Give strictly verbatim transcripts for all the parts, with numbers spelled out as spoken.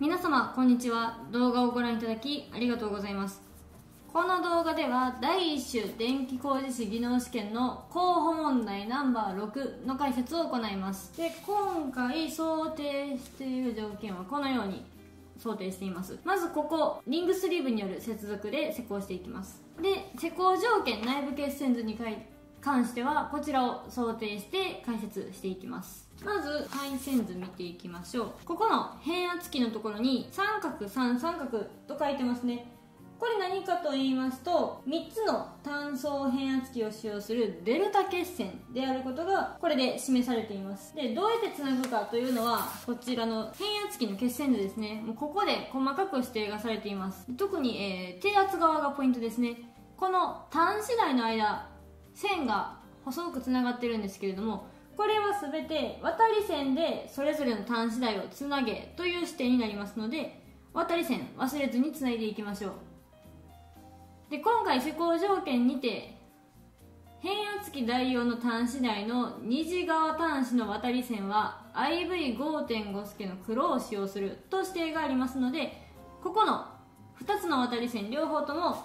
皆様こんにちは。動画をご覧いただきありがとうございます。この動画ではだいいっ種電気工事士技能試験の候補問題ナンバーろくの解説を行います。で、今回想定している条件はこのように想定しています。まずここリングスリーブによる接続で施工していきます。で、施工条件内部決線図に関してはこちらを想定して解説していきます。まず配線図見ていきましょう。ここの変圧器のところに三角三三角と書いてますね。これ何かと言いますと、みっつの単層変圧器を使用するデルタ決線であることがこれで示されています。で、どうやってつなぐかというのはこちらの変圧器の決線図ですね。もうここで細かく指定がされています。特に、えー、低圧側がポイントですね。この端子台の間線が細くつながってるんですけれども、これは全て渡り線でそれぞれの端子台をつなげという指定になりますので、渡り線忘れずにつないでいきましょう。で、今回施工条件にて変圧器代用の端子台の二次側端子の渡り線は アイブイごてんご 助の黒を使用すると指定がありますので、ここのふたつの渡り線両方とも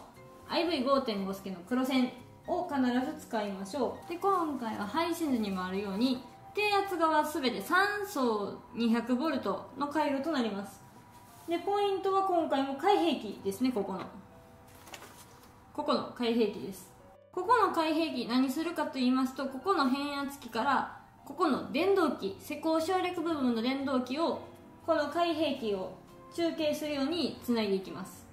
アイブイごてんご 助の黒線を必ず使いましょう。で、今回は配線図にもあるように低圧側すべてさん層 にひゃくボルト の回路となります。で、ポイントは今回も開閉器ですね。ここのここの開閉器です。ここの開閉器何するかと言いますと、ここの変圧器からここの電動機施工省略部分の電動機をこの開閉器を中継するようにつないでいきます。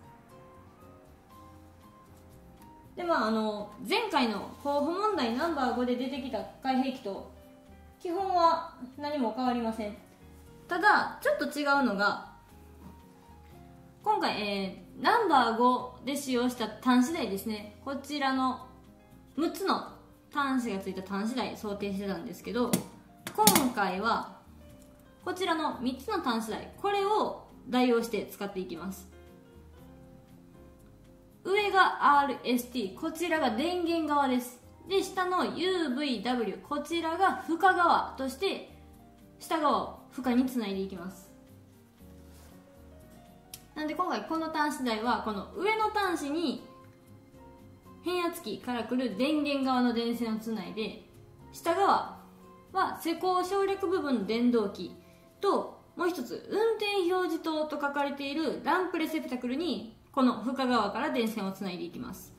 で、まあ、あの前回の候補問題ナンバーごで出てきた開閉器と基本は何も変わりません。ただちょっと違うのが、今回、えー、ナンバーごで使用した端子台ですね。こちらのむっつの端子がついた端子台想定してたんですけど、今回はこちらのみっつの端子台、これを代用して使っていきます。上が アールエスティー、 こちらが電源側です。で、下の ユーブイダブリュー、 こちらが負荷側として下側を負荷につないでいきます。なんで今回この端子台はこの上の端子に変圧器から来る電源側の電線をつないで、下側は施工省略部分電動機と、もう一つ運転表示灯と書かれているランプレセプタクルにこの負荷側から電線をつないでいきます。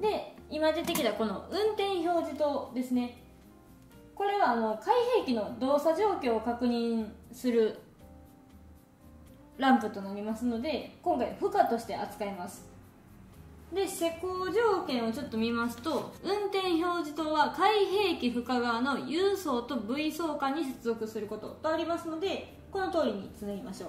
で、今出てきたこの運転表示灯ですね。これはあの開閉器の動作状況を確認するランプとなりますので、今回負荷として扱います。で、施工条件をちょっと見ますと、運転表示灯は開閉器負荷側の U 層と ブイ 層間に接続することとありますので、この通りにつなぎましょ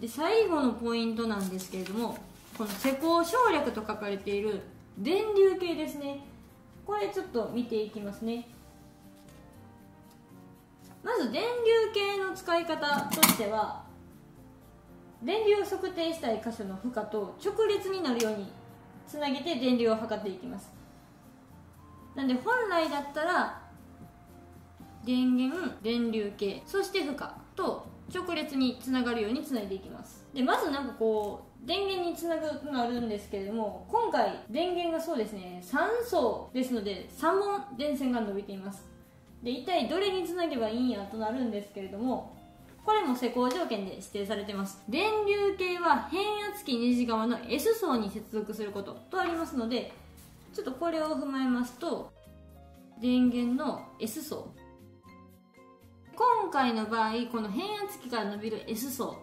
う。で、最後のポイントなんですけれども、この施工省略と書かれている電流計ですね。これちょっと見ていきますね。まず電流計の使い方としては、電流を測定したい箇所の負荷と直列になるようにつなげて電流を測っていきます。なんで本来だったら電源、電流計、そして負荷と直列につながるようにつないでいきます。で、まずなんかこう電源につなぐのがあるんですけれども、今回電源がそうですねさん層ですのでさんぼん電線が伸びています。で、一体どれにつなげばいいんやとなるんですけれども、これも施工条件で指定されています。電流計は変圧器二次側の S 層に接続することとありますので、ちょっとこれを踏まえますと、電源の S 層、今回の場合この変圧器から伸びる S 層、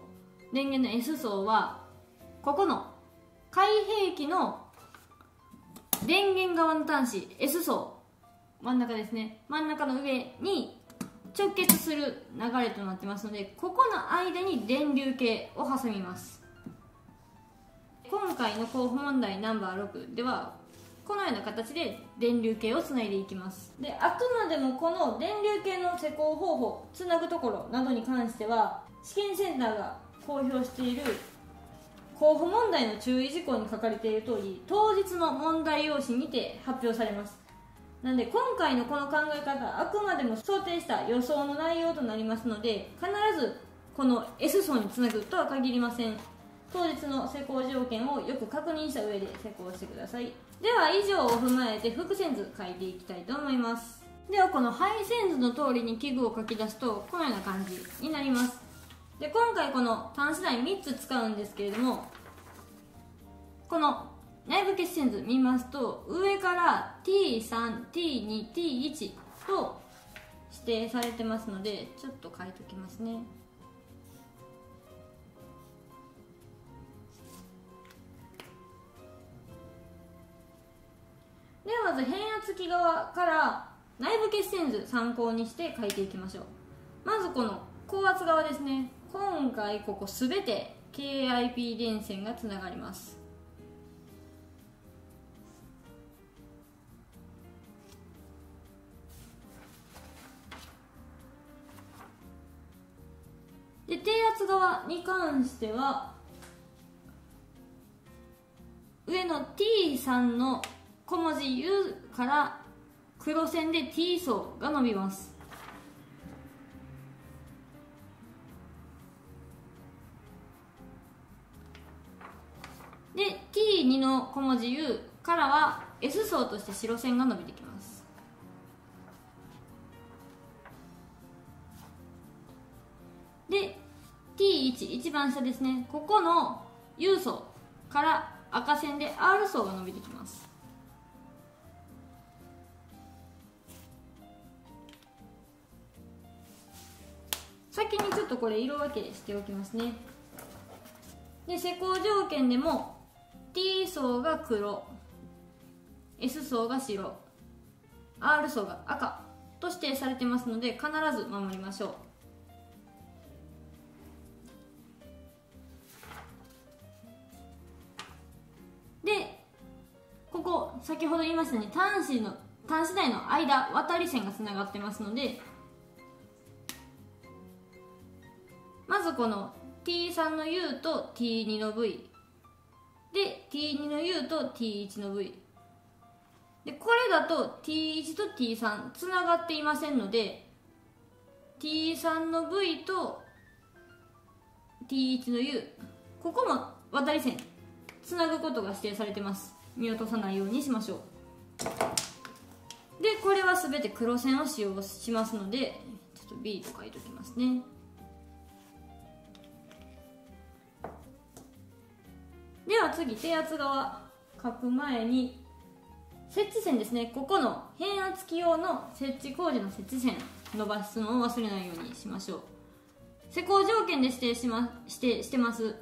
電源の S 層はここの開閉器の電源側の端子 S 層、真ん中ですね、真ん中の上に直結する流れとなってますので、ここの間に電流計を挟みます。今回の候補問題ナンバーろくではこのような形で電流計をつないでいきます。で、あくまでもこの電流計の施工方法、つなぐところなどに関しては試験センターが公表している候補問題の注意事項に書かれている通り、当日の問題用紙にて発表されます。なんで今回のこの考え方はあくまでも想定した予想の内容となりますので、必ずこの S 層につなぐとは限りません。当日の施工条件をよく確認した上で施工してください。では以上を踏まえて複線図書いていきたいと思います。ではこの配線図の通りに器具を書き出すとこのような感じになります。で今回この端子台みっつ使うんですけれども、この内部結線図見ますと上から ティースリー、ティーツー、ティーワン と指定されてますので、ちょっと書いておきますね。ではまず変圧器側から内部結線図参考にして書いていきましょう。まずこの高圧側ですね。今回ここ全て ケーアイピー 電線がつながります。で低圧側に関しては上の ティースリー の小文字 U から黒線で T 層が伸びます。で ティーツー の小文字 U からは S 層として白線が伸びてきます。で ティーワン 一番下ですね、ここの U 層から赤線で R 層が伸びてきます。先にちょっとこれ色分けしておきますね。で施工条件でも T 層が黒、 S 層が白、 R 層が赤と指定されてますので必ず守りましょう。ここ先ほど言いましたね、端子の端子台の間渡り線がつながってますので、まずこの ティースリー の U と ティーツー の V で ティーツー の U と ティーワン の V で、これだと ティーワン と ティースリー つながっていませんので ティースリー の V と ティーワン の U、 ここも渡り線つなぐことが指定されてます。見落とさないようにしましょう。でこれは全て黒線を使用しますので、ちょっと B と書いておきますね。では次低圧側書く前に設置線ですね。ここの変圧器用の設置工事の設置線伸ばすのを忘れないようにしましょう。施工条件で指定しましてしてます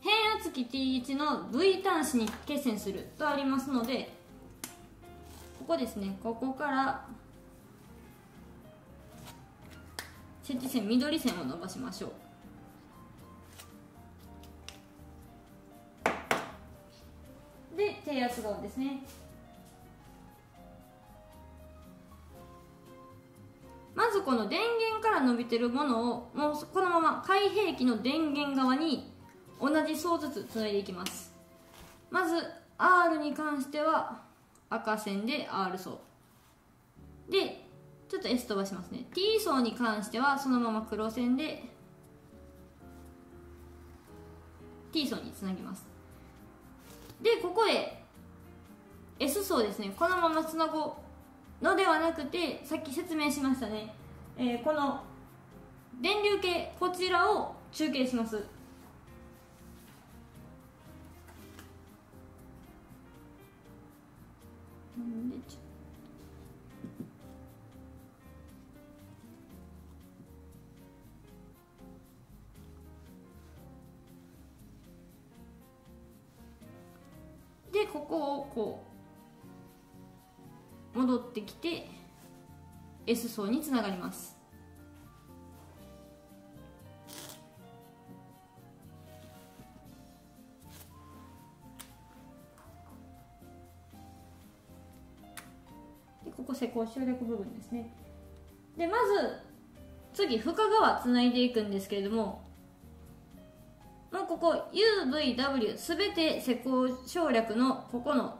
変圧器 ティーワン の V 端子に結線するとありますので、ここですね、ここから設置線緑線を伸ばしましょう。で低圧側ですね、まずこの電源から伸びてるものをもうこのまま開閉器の電源側に同じ層ずつつないでいきます。まず R に関しては赤線で R 層で、ちょっと S 飛ばしますね。 T 層に関してはそのまま黒線で T 層につなぎます。でここで S 層ですね、このままつなぐのではなくて、さっき説明しましたね、えー、この電流計こちらを中継します。でここをこう戻ってきて S 層につながります。ここ施工省略部分ですね。でまず次負荷側つないでいくんですけれども、もうここ ユーブイダブリュー 全て施工省略のここの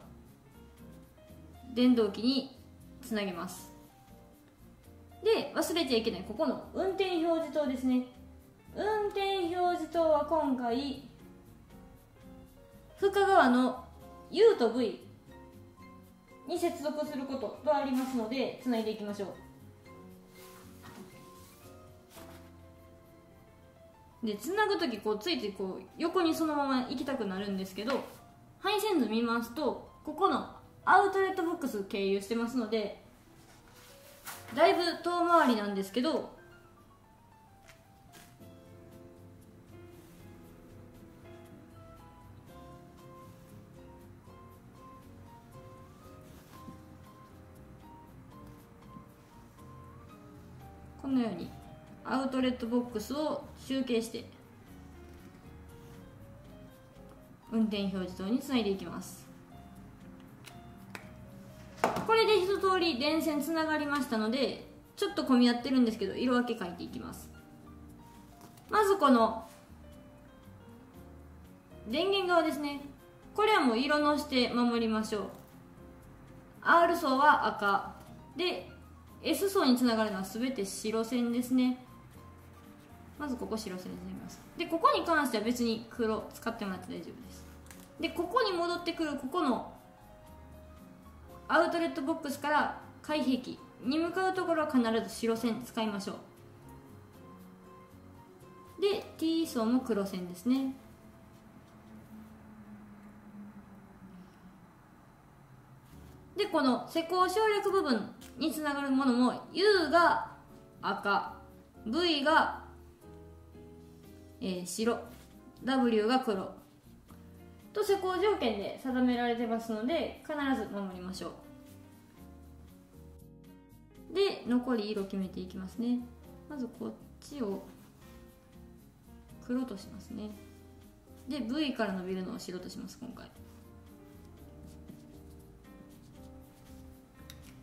電動機につなげます。で、忘れちゃいけないここの運転表示灯ですね。運転表示灯は今回深川の U と V に接続することとありますので、つないでいきましょう。で、つなぐ時こうついついこう横にそのまま行きたくなるんですけど、配線図見ますとここのアウトレットボックス経由してますので、だいぶ遠回りなんですけど、このようにアウトレットボックスを集計して運転表示灯につないでいきます。これで一通り電線つながりましたので、ちょっと混み合ってるんですけど色分け書いていきます。まずこの電源側ですね、これはもう色のして守りましょう。 R 層は赤で、 S 層につながるのは全て白線ですね。まずここ白線になります。で、ここに関しては別に黒使ってもらって大丈夫です。で、ここに戻ってくるここのアウトレットボックスから開閉器に向かうところは必ず白線使いましょう。で、 T 層も黒線ですね。で、この施工省略部分につながるものも U が赤、 V が、えー、白、 W が黒と施工条件で定められてますので、必ず守りましょう。で、残り色決めていきますね。まずこっちを黒としますね。で、 V から伸びるのを白とします。今回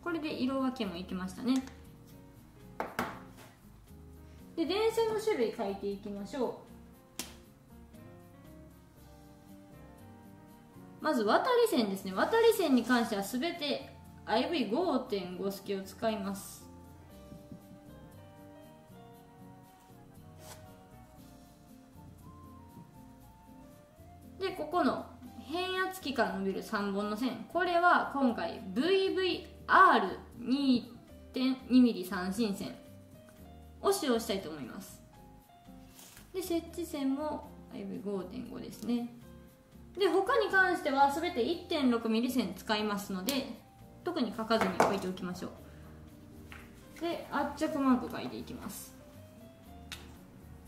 これで色分けもいきましたね。で、電線の種類書いていきましょう。まず渡り線ですね。渡り線に関してはすべて アイブイごてんご スキを使います。で、ここの変圧器から伸びるさんぼんの線、これは今回 ブイブイアールにてんにミリ 三振線を使用したいと思います。で、設置線も アイブイごてんご ですね。で、他に関しては全て いってんろくミリ 線使いますので、特に書かずに置いておきましょう。で、圧着マーク書いていきます。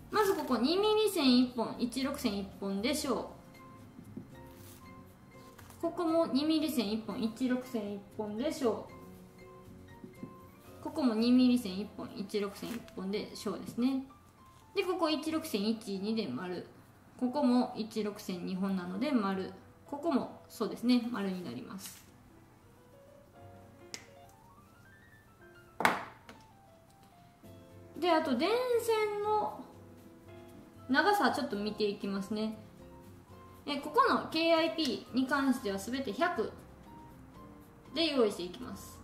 まずここ にミリ 線いっぽん、じゅうろく線いっぽんでしょう。ここも にミリ 線いっぽん、じゅうろく線いっぽんでしょう。ここも にミリ 線いっぽん、じゅうろく線いっぽんでしょうですね。で、ここじゅうろく線じゅうにで丸、ここもじゅうろく線にほんなので丸、ここもそうですね、丸になります。で、あと電線の長さちょっと見ていきますね。えここの ケーアイピー に関しては全てひゃくで用意していきます。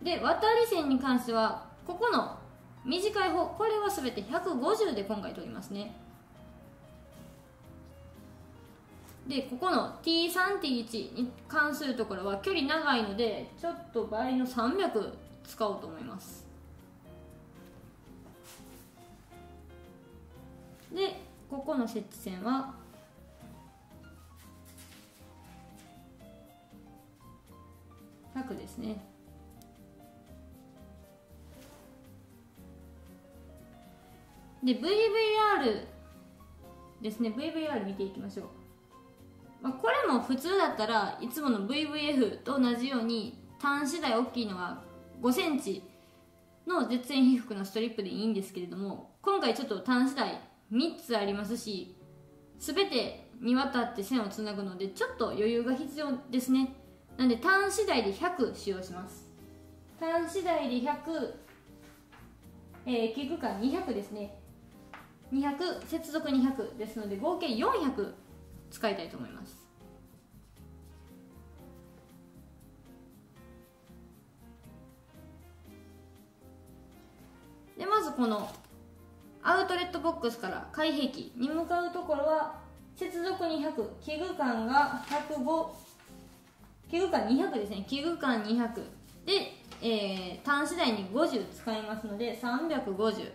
で、渡り線に関してはここの短い方、これはすべてひゃくごじゅうで今回取りますね。で、ここの ティーさんティーいち に関するところは距離長いので、ちょっと倍のさんびゃく使おうと思います。で、ここの設置線はひゃくですね。で、 ブイブイアール ですね。 ブイブイアール 見ていきましょう。まあ、これも普通だったらいつもの ブイブイエフ と同じように端子台大きいのはごセンチの絶縁被覆のストリップでいいんですけれども、今回ちょっと端子台みっつありますし、全てにわたって線をつなぐのでちょっと余裕が必要ですね。なので端子台でひゃく使用します。端子台でひゃく、えー、器具間にひゃくですね。にひゃく、接続にひゃくですので合計よんひゃく使いたいと思います。でまずこのアウトレットボックスから開閉機に向かうところは接続にひゃく、器具間がひゃくご、器具間にひゃくですね、器具間にひゃくで、えー、端子台にごじゅう使いますのでさんびゃくごじゅう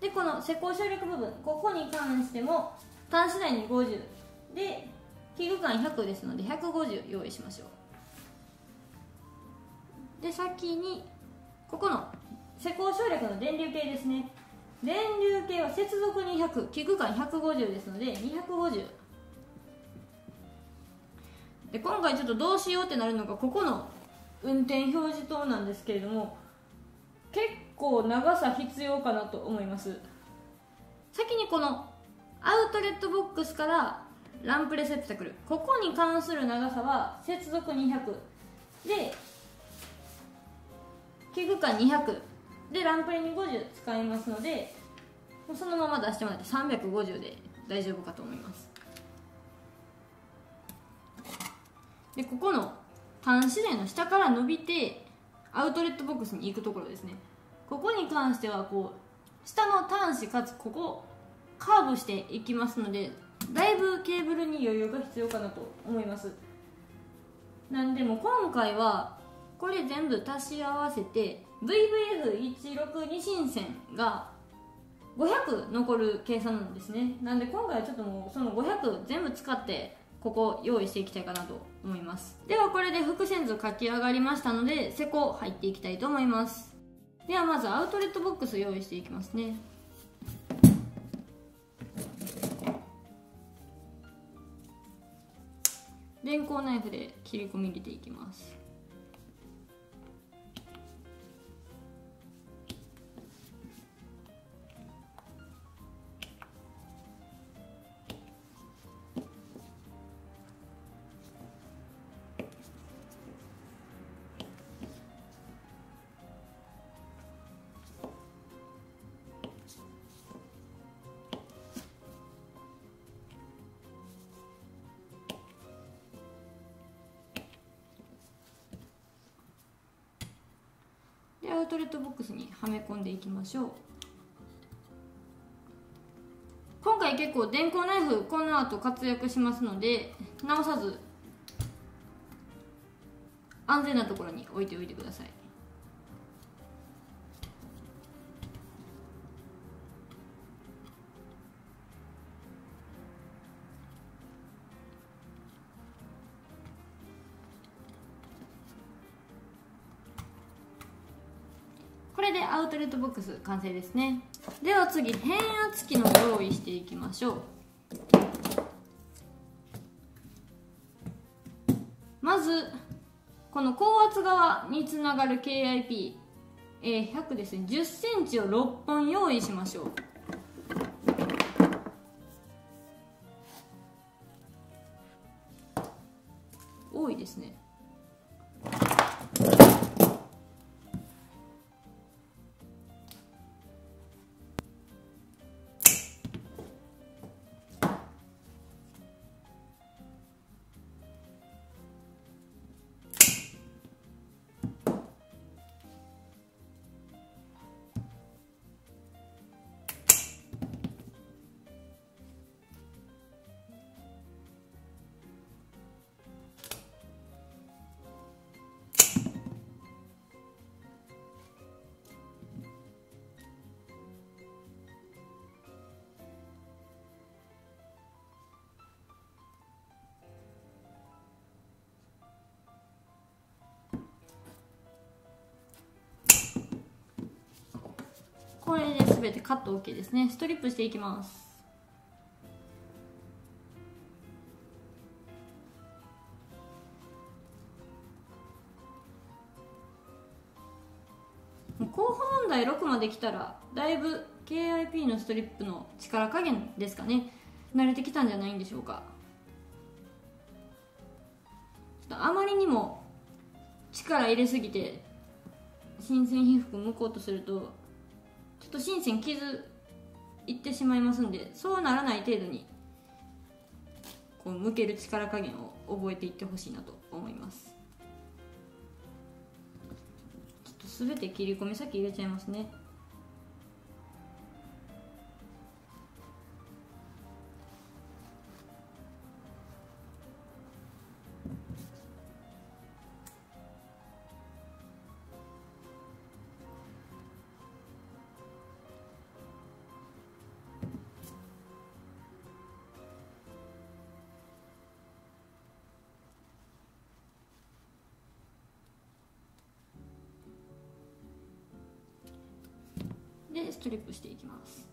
で、この施工省略部分、ここに関しても端子台にごじゅうで器具間ひゃくですのでひゃくごじゅう用意しましょう。で先にここの施工省略の電流計ですね、電流計は接続にひゃく、器具間ひゃくごじゅうですのでにひゃくごじゅうで、今回ちょっとどうしようってなるのがここの運転表示灯なんですけれども、結構長さ必要かなと思います。先にこのアウトレットボックスからランプレセプタクル、ここに関する長さは接続にひゃくで器具間にひゃくでランプレにごじゅう使いますので、そのまま出してもらってさんびゃくごじゅうで大丈夫かと思います。でここの端子台の下から伸びてアウトレットボックスに行くところですね、ここに関してはこう下の端子かつここカーブしていきますので、だいぶケーブルに余裕が必要かなと思います。なんでも今回はこれ全部足し合わせてブイブイエフいちろくに 新線がごひゃく残る計算なんですね。なんで今回はちょっともうそのごひゃく全部使ってここ用意していきたいかなと思います。ではこれで複線図書き上がりましたので施工入っていきたいと思います。ではまずアウトレットボックス用意していきますね。電工ナイフで切り込み入れていきます。アウトレットボックスにはめ込んでいきましょう。今回結構電工ナイフこの後活躍しますので直さず安全なところに置いておいてください。これでアウトレットボックス完成ですね。では次変圧器の用意していきましょう。まずこの高圧側につながる ケーアイピーひゃく、えー、ですね、じゅっセンチをろっぽん用意しましょう。多いですね。これで全てカット OK ですね。ストリップしていきます。候補問題ろくまできたらだいぶ ケーアイピー のストリップの力加減ですかね、慣れてきたんじゃないんでしょうか。ちょっとあまりにも力入れすぎて新鮮被覆むこうとするとちょっと新鮮傷いってしまいますんで、そうならない程度にこう向ける力加減を覚えていってほしいなと思います。ちょっとすべて切り込み先入れちゃいますね。でストリップしていきます。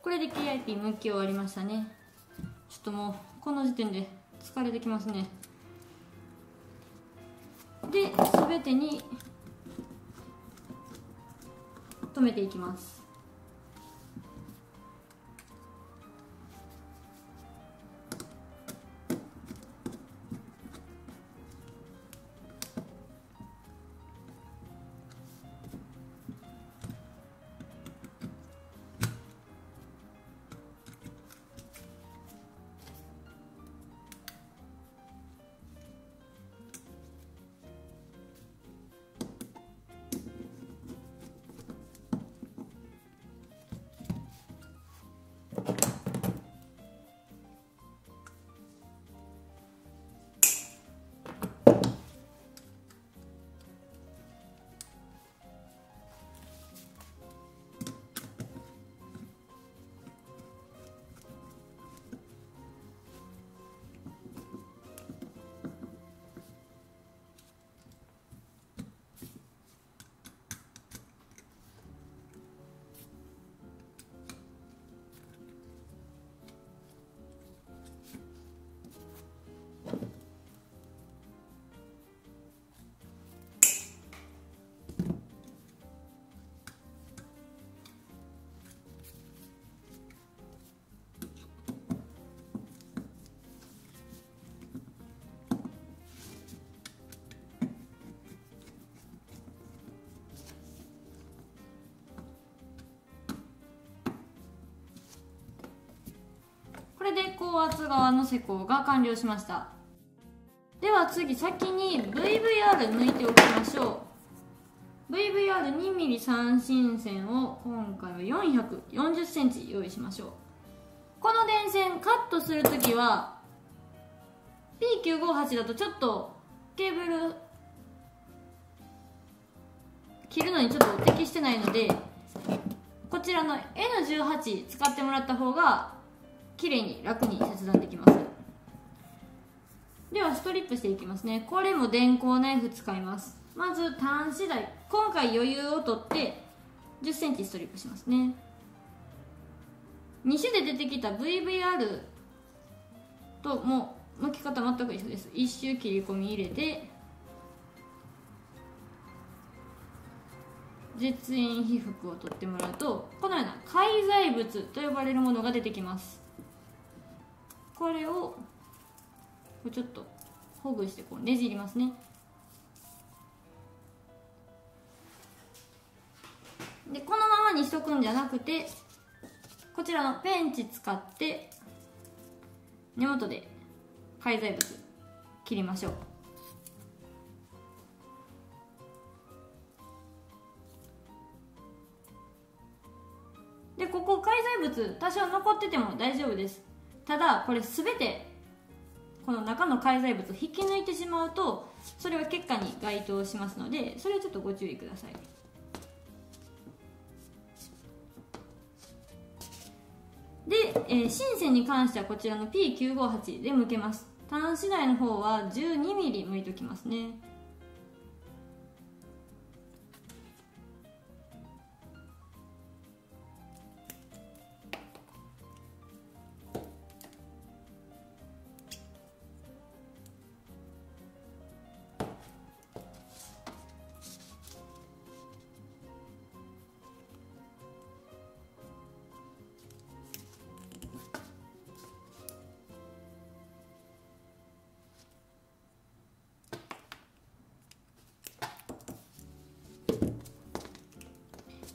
これで ケーアイピー むき終わりましたね。ちょっともうこの時点で疲れてきますね。で全てに留めていきます。これで高圧側の施工が完了しました。では次、先に ブイブイアール 抜いておきましょう。 ブイブイアールにミリ 三芯線を今回は よんひゃくよんじゅっセンチ 用意しましょう。この電線カットするときは ピーきゅうごはち だとちょっとケーブル切るのにちょっと適してないので、こちらの エヌじゅうはち 使ってもらった方が綺麗に楽に切断できます。ではストリップしていきますね。これも電工ナイフ使います。まず端子台、今回余裕を取ってじゅっセンチストリップしますね。に種で出てきた ブイブイアール ともう巻き方全く一緒です。いっ周切り込み入れて実印被覆を取ってもらうと、このような介在物と呼ばれるものが出てきます。これをちょっとほぐしてこうねじりますね。でこのままにしとくんじゃなくて、こちらのペンチ使って根元で介在物切りましょう。でここ介在物多少残ってても大丈夫です。ただこれ全てこの中の介在物を引き抜いてしまうと、それは結果に該当しますので、それはちょっとご注意ください。で、えー、深センに関してはこちらの ピーきゅうごはち で向けます。端子台の方は じゅうにミリ 向いておきますね。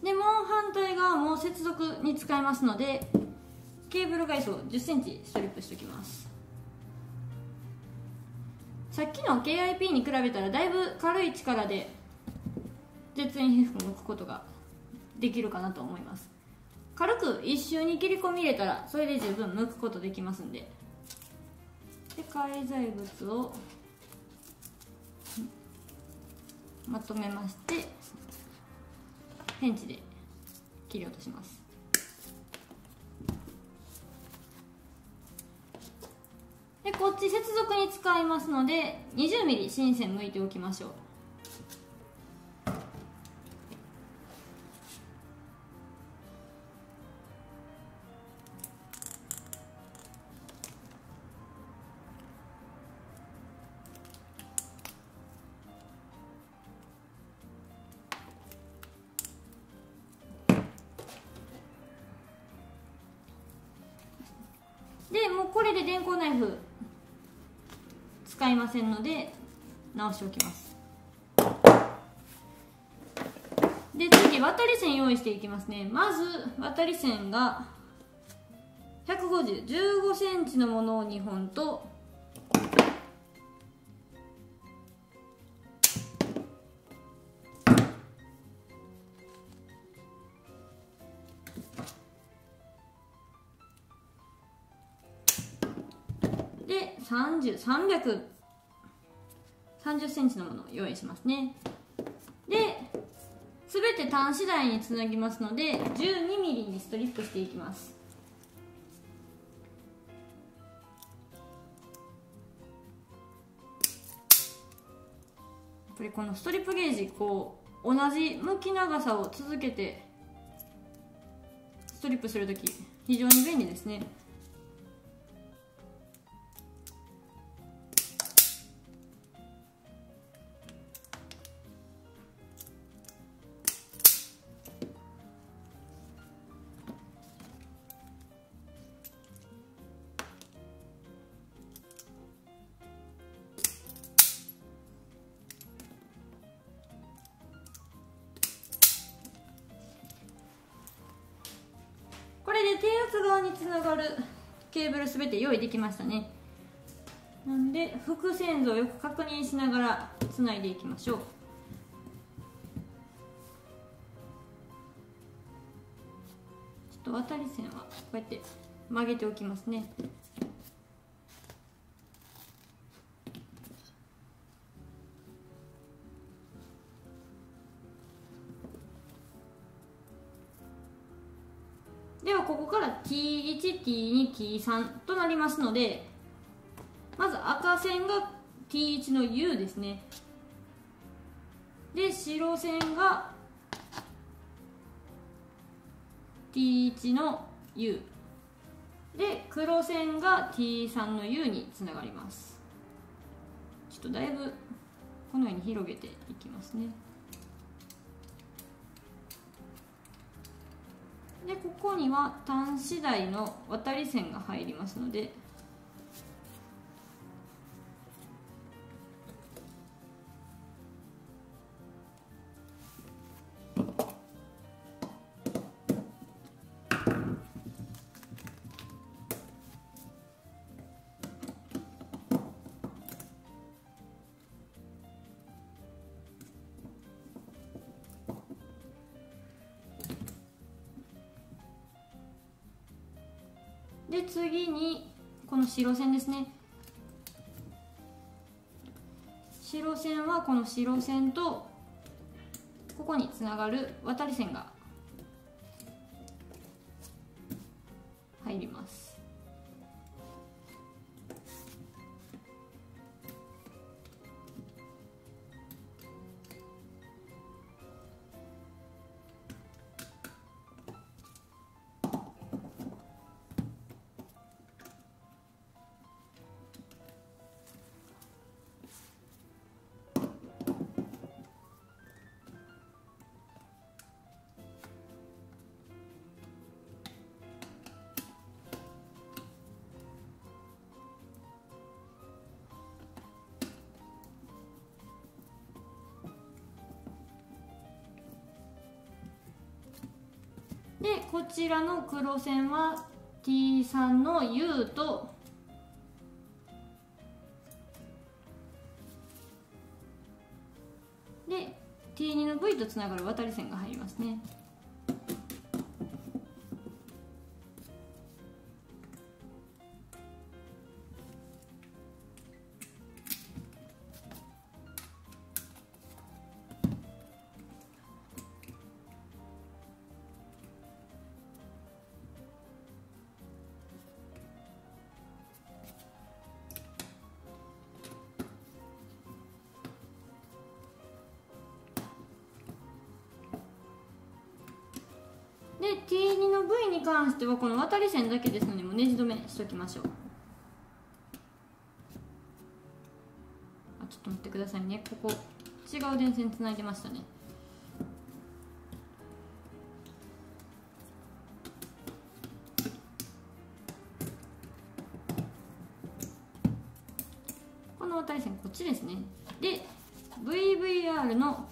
でもう反対側も接続に使いますので、ケーブル外装を じゅっセンチ ストリップしておきます。さっきの ケーアイピー に比べたらだいぶ軽い力で絶縁被覆を抜くことができるかなと思います。軽く一周に切り込み入れたらそれで十分抜くことできますんで。で介在物をまとめまして、ペンチで切り落とします。でこっち接続に使いますので にじゅうミリ 深セン向いておきましょう。でもうこれで電光ナイフ使いませんので直しておきます。で次渡り線用意していきますね。まず渡り線がひゃくごじゅう、じゅうごセンチのものをにほんと、さんぜんさんびゃくさんじゅっセンチのものを用意しますね。で全て端子台につなぎますので じゅうにミリ にストリップしていきます。やっぱりこのストリップゲージ、こう同じ向き長さを続けてストリップするとき非常に便利ですね。低圧側につながるケーブルすべて用意できましたね。なんで複線図をよく確認しながらつないでいきましょう。ちょっと渡り線はこうやって曲げておきますね。ティーいち、ティーに、ティーさん となりますので、まず赤線が ティーいち の U ですね。で白線が ティーいち の U で、黒線が ティーさん の U につながります。ちょっとだいぶこのように広げていきますね。でここには端子台の渡り線が入りますので、で次にこの白線ですね。白線はこの白線とここにつながる渡り線が入ります。でこちらの黒線は ティースリー の U と ティーツー の ブイ とつながる渡り線が入りますね。で ティーツー の ブイ に関してはこの渡り線だけですので、もうネジ止めしときましょう。あ、ちょっと待ってくださいね。ここ違う電線つないでましたね。この渡り線こっちですね。で ブイブイアール の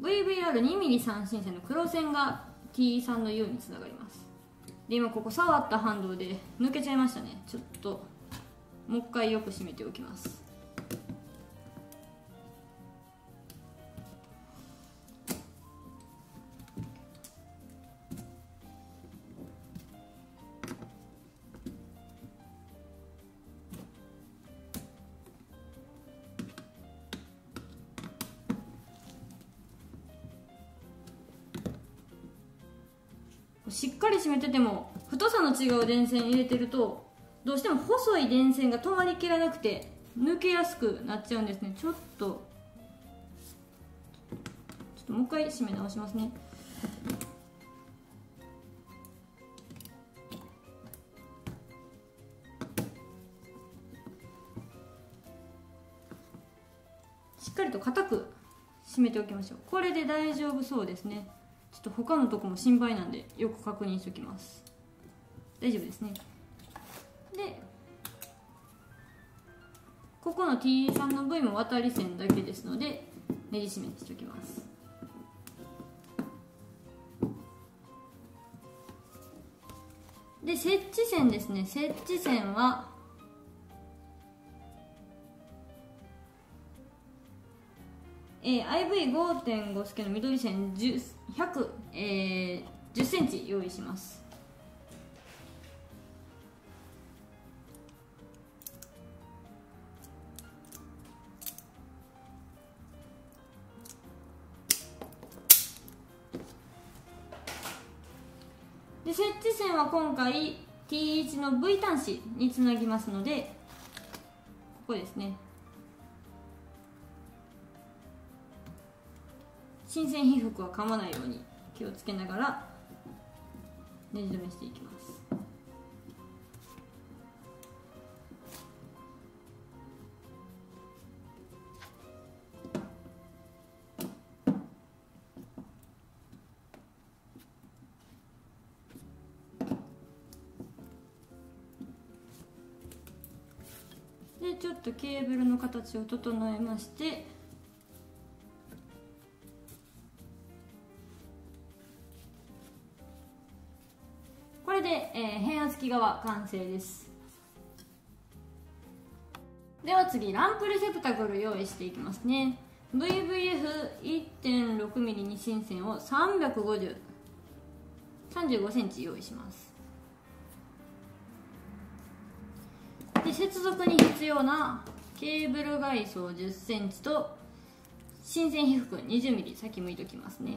ブイブイアールにミリ 三進線の黒線が ティースリー の U につながります。で今ここ触った反動で抜けちゃいましたね。ちょっともう一回よく締めておきます。しっかり締めてても太さの違う電線入れてるとどうしても細い電線が止まりきらなくて抜けやすくなっちゃうんですね。ちょっとちょっともう一回締め直しますね。しっかりと固く締めておきましょう。これで大丈夫そうですね。ちょっと他のとこも心配なんでよく確認しておきます。大丈夫ですね。でここの ティースリー の ブイ も渡り線だけですのでネジ締めにしておきます。で接地線ですね。接地線はえー、アイブイごてんご 助の緑線ひゃく、えー、じゅっセンチ用意します。で接地線は今回 ティーワン の ブイ 端子につなぎますのでここですね。新鮮被覆は噛まないように気をつけながらねじ止めしていきます。でちょっとケーブルの形を整えまして、これで、えー、変圧器側完成です。では次、ランプレセプタクル用意していきますね。 ブイブイエフいってんろくミリ に新線をさんびゃくごじゅう、さんじゅうごセンチ用意します。で接続に必要なケーブル外装 じゅっセンチ と新線被覆 にじゅうミリ、 先向いておきますね。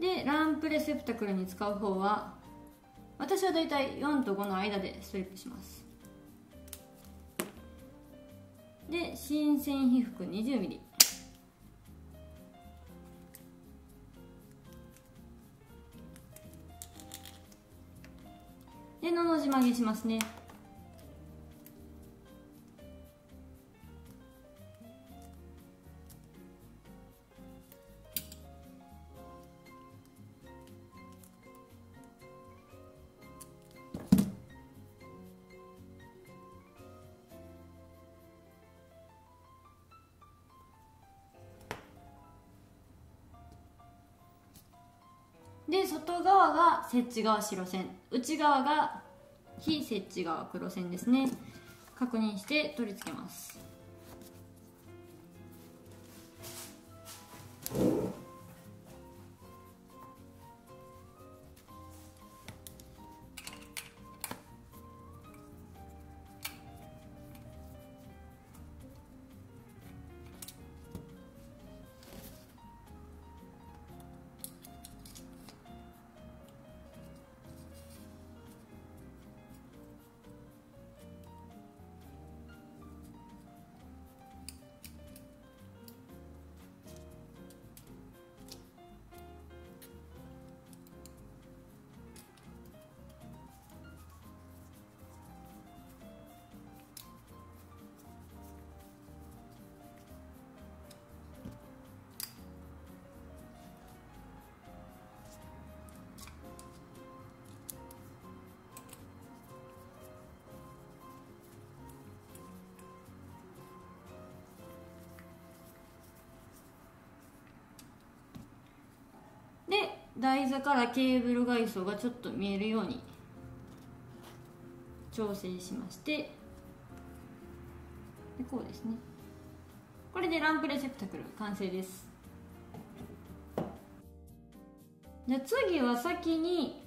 でランプレセプタクルに使う方は、私はだいたいよんとごの間でストリップします。で新鮮被覆 にじゅうミリ、 でのの字曲げしますね。で外側が接地側白線、内側が非接地側黒線ですね。確認して取り付けます。台座からケーブル外装がちょっと見えるように調整しまして、でこうですね。これでランプレセプタクル完成です。じゃあ次は先に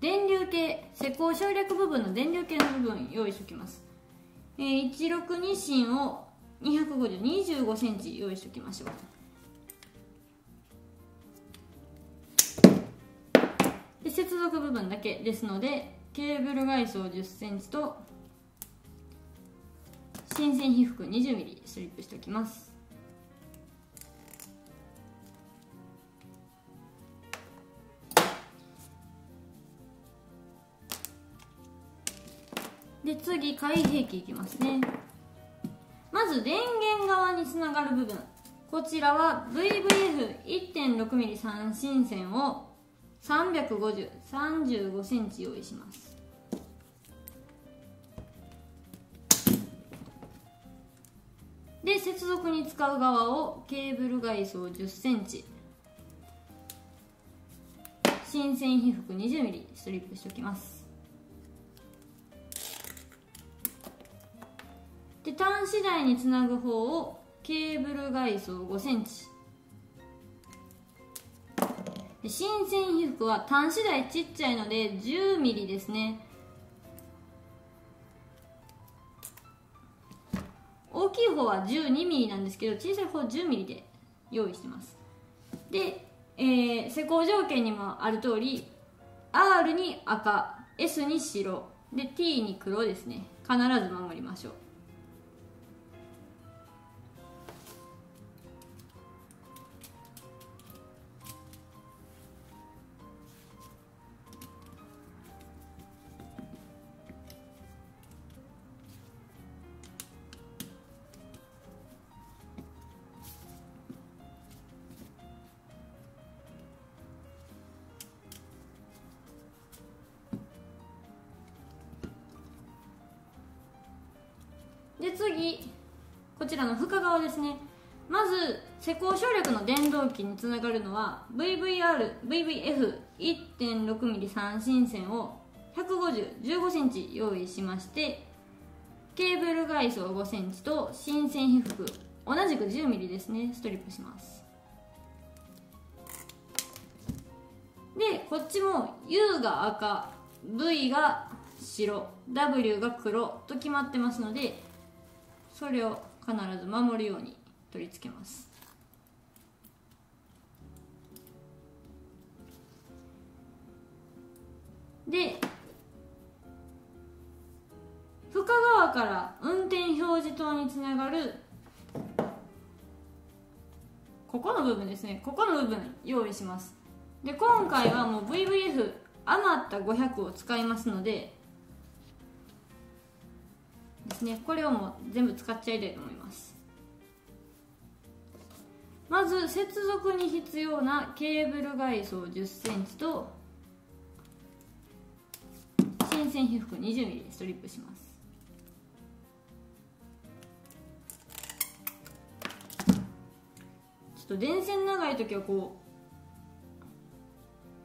電流計、施工省略部分の電流計の部分用意しておきます。えー、いちろくに芯をにひゃくごじゅう、にじゅうごセンチ用意しておきましょう。接続部分だけですので、ケーブル外装 じゅっセンチ と新鮮被覆 にじゅうミリ ストリップしておきます。で次、開閉器いきますね。まず電源側につながる部分、こちらは ブイブイエフいってんろくミリ 新線をさんびゃくごじゅう、さんじゅうごセンチ用意します。で接続に使う側をケーブル外装 じゅっセンチ、 新線被覆 にじゅうミリ ストリップしておきます。で端子台につなぐ方をケーブル外装 ごセンチ、新鮮被覆は端子台ちっちゃいので じゅうミリ ですね。大きい方は じゅうにミリ なんですけど、小さい方 じゅうミリ で用意してます。でえー、施工条件にもある通り アール に赤、 エス に白で ティー に黒ですね。必ず守りましょう。で次、こちらの深側ですね。まず施工省略の電動機につながるのは ブイブイアール、ブイブイエフいってんろくミリ 三針線をひゃくごじゅう、じゅうごセンチ用意しまして、ケーブル外装ごセンチと新線被覆同じくじゅうミリですね、ストリップします。でこっちも ユー が赤、 ブイ が白、 ダブリュー が黒と決まってますので、それを必ず守るように取り付けます。で深側から運転表示灯につながるここの部分ですね、ここの部分用意します。で今回はもう ブイブイエフ 余ったごひゃくを使いますのでですね、これをもう全部使っちゃいたいと思います。まず接続に必要なケーブル外装 じゅっセンチ と新線被覆 にじゅうミリ でストリップします。ちょっと電線長い時はこ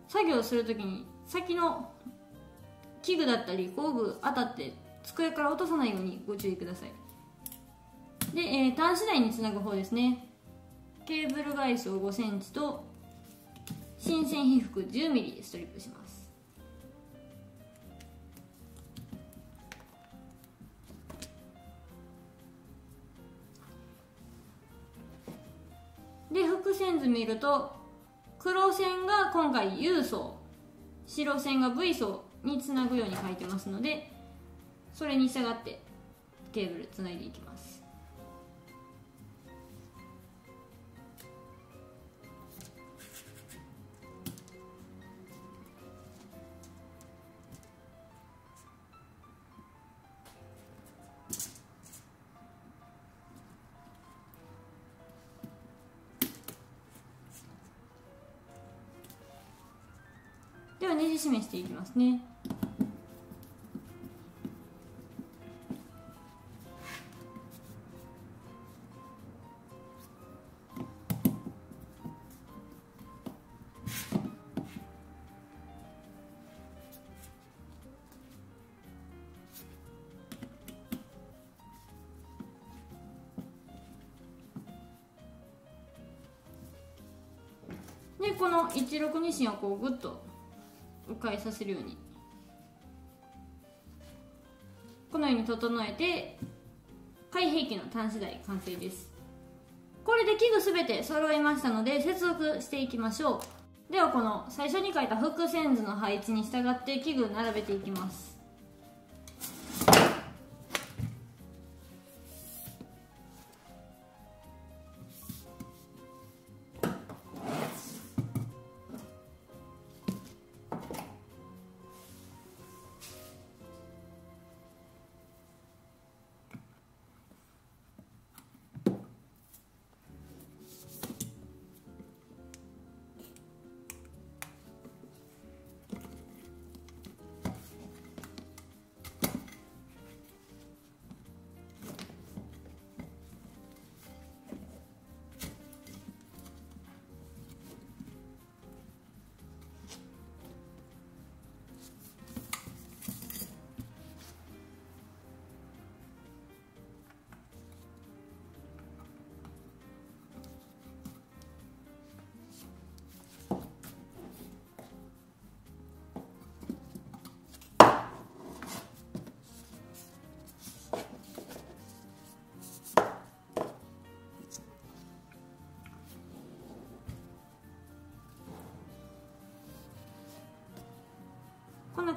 う作業する時に先の器具だったり工具当たって机から落とさないようにご注意ください。で、えー、端子台につなぐ方ですね。ケーブル外装 ごセンチ と新線被覆 じゅうミリ でストリップします。で複線図見ると黒線が今回 ユー 層、白線が ブイ 層につなぐように書いてますので、それに従ってケーブルつないでいきます。ではねじ締めしていきますね。でこのいちろくに針をこうグッと迂回させるようにこのように整えて開閉器の端子台完成です。これで器具すべて揃いましたので接続していきましょう。ではこの最初に書いた複線図の配置に従って器具を並べていきます。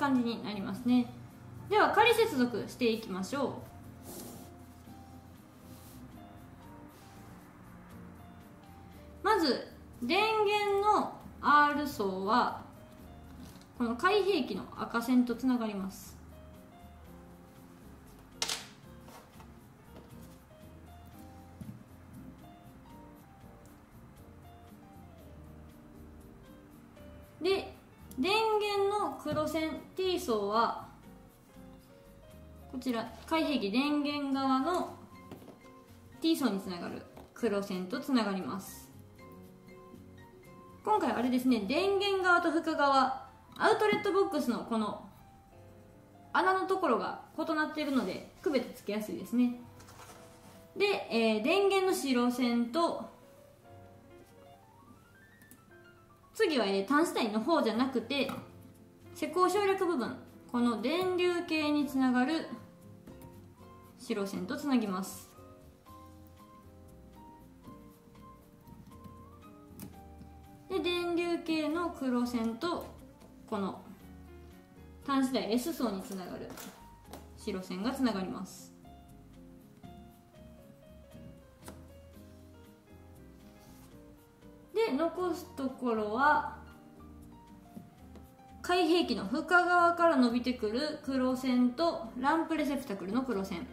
感じになりますね。では仮接続していきましょう。まず電源の アール 層はこの開閉器の赤線とつながります。で電源の黒線 T 層はこちら開閉器電源側の T 層につながる黒線とつながります。今回あれですね、電源側と負荷側、アウトレットボックスのこの穴のところが異なっているので区別つけやすいですね。で、えー、電源の白線と次は、えー、端子帯の方じゃなくて施工省略部分、この電流系につながる白線とつなぎます。で電流系の黒線とこの端子帯 S 層につながる白線がつながります。で残すところは開閉器の負荷側から伸びてくる黒線とランプレセプタクルの黒線、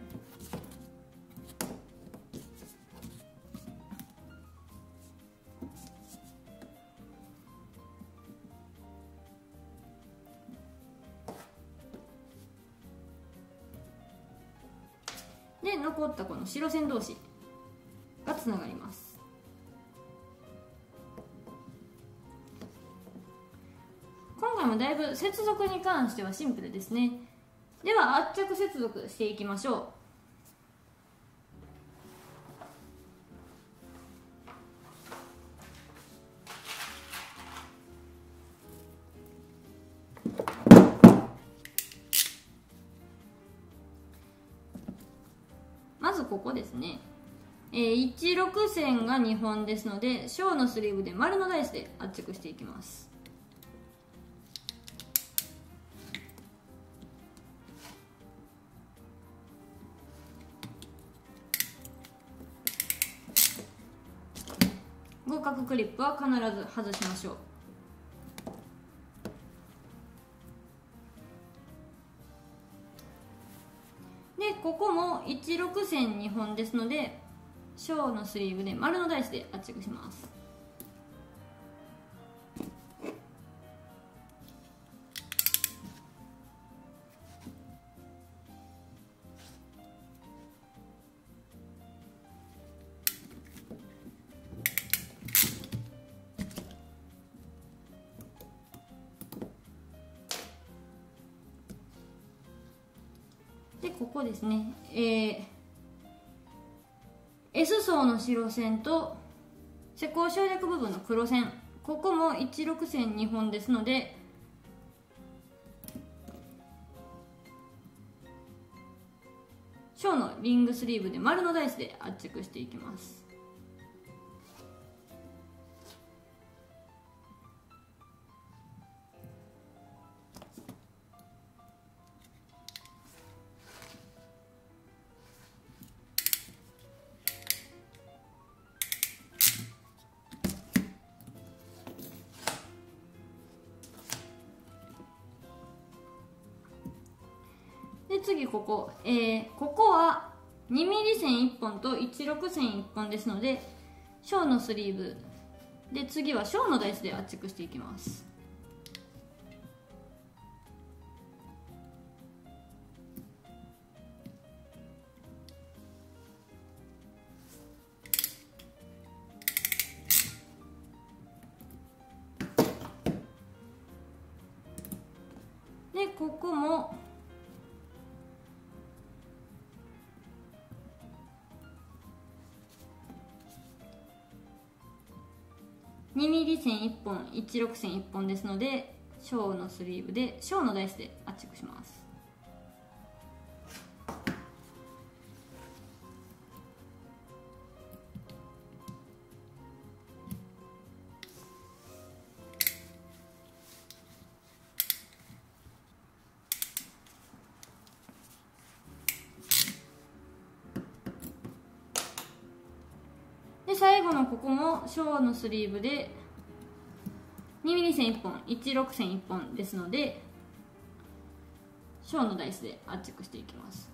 で残ったこの白線同士がつながります。今回もだいぶ接続に関してはシンプルですね。では圧着接続していきましょう。まずここですね、えー、じゅうろく線がにほんですので小のスリーブで丸のダイスで圧着していきます。合格クリップは必ず外しましょう。でここもじゅうろく線にほんですので小のスリーブで丸のダイスで圧着します。でここですね、えー、S 層の白線と施工省略部分の黒線、ここもじゅうろく線にほんですので小のリングスリーブで丸のダイスで圧着していきます。次ここ、えー、ここはにミリ線いっぽんとじゅうろく線いっぽんですので小のスリーブで次は小のダイスで圧着していきます。でここもにミリ線いっぽんじゅうろく線いっぽんですので小のスリーブで小のダイスで圧着します。最後のここもショーのスリーブでにミリ線いっぽんいちろく線いっぽんですので、ショーのダイスで圧着していきます。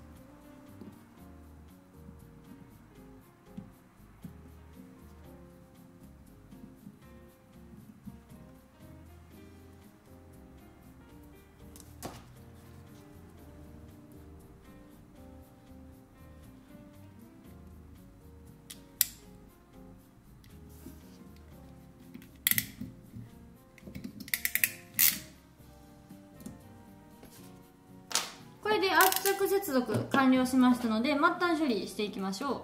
これで圧着接続完了しましたので、末端処理していきましょう。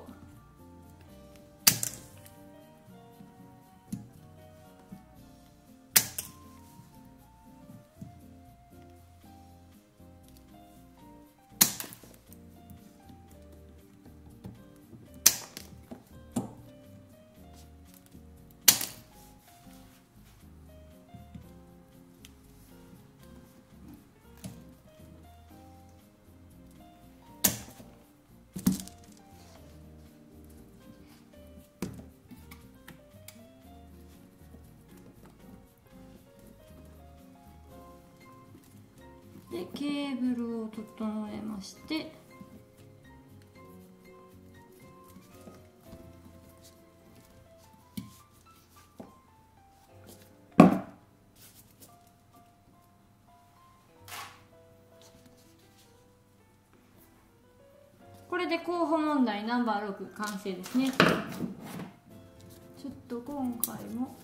で、ケーブルを整えまして、これで候補問題ナンバーろく完成ですね。ちょっと今回も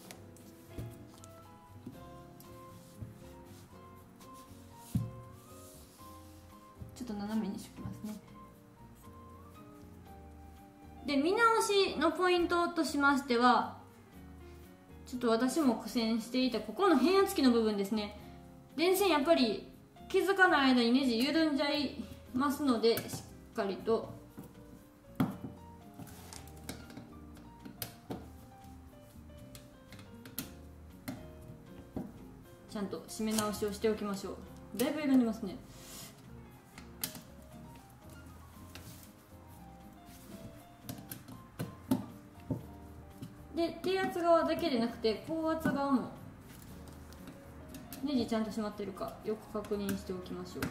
斜めにしておきますね。で、見直しのポイントとしましては、ちょっと私も苦戦していたここの変圧器の部分ですね。電線やっぱり気づかない間にネジ緩んじゃいますので、しっかりとちゃんと締め直しをしておきましょう。だいぶ緩んでますね。で、低圧側だけでなくて高圧側もネジちゃんと締まってるかよく確認しておきましょう。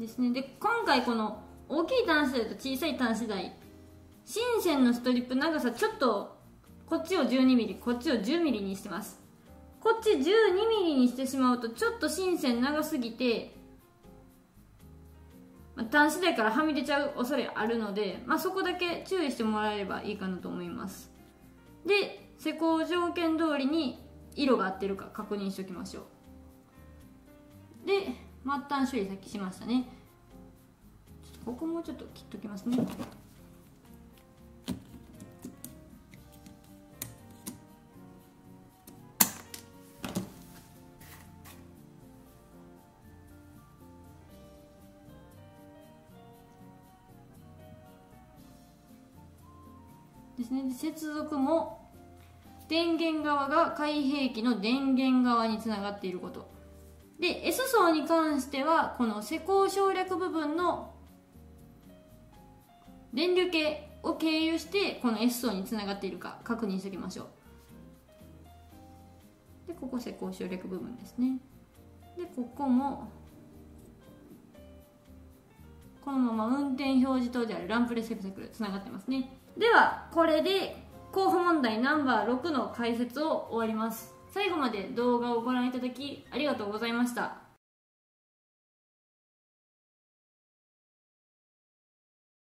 ですね。で、今回この大きい端子台と小さい端子台、新線のストリップ長さちょっとこっちを じゅうにミリ こっちを じゅうミリ にしてます。こっち じゅうにミリ にしてしまうとちょっと新線長すぎて、まあ、端子台からはみ出ちゃう恐れあるので、まあ、そこだけ注意してもらえればいいかなと思います。で、施工条件通りに色が合ってるか確認しておきましょう。で、末端処理さっきしましたね。ここもちょっと切っときますね。ですね。接続も電源側が開閉器の電源側につながっていることで、 S 層に関してはこの施工省略部分の電流計を経由してこの S 層につながっているか確認しておきましょう。で、ここ施工省略部分ですね。で、ここもこのまま運転表示灯であるランプレセプタクルつながってますね。では、これで候補問題ナンバーろくの解説を終わります。最後まで動画をご覧いただきありがとうございました。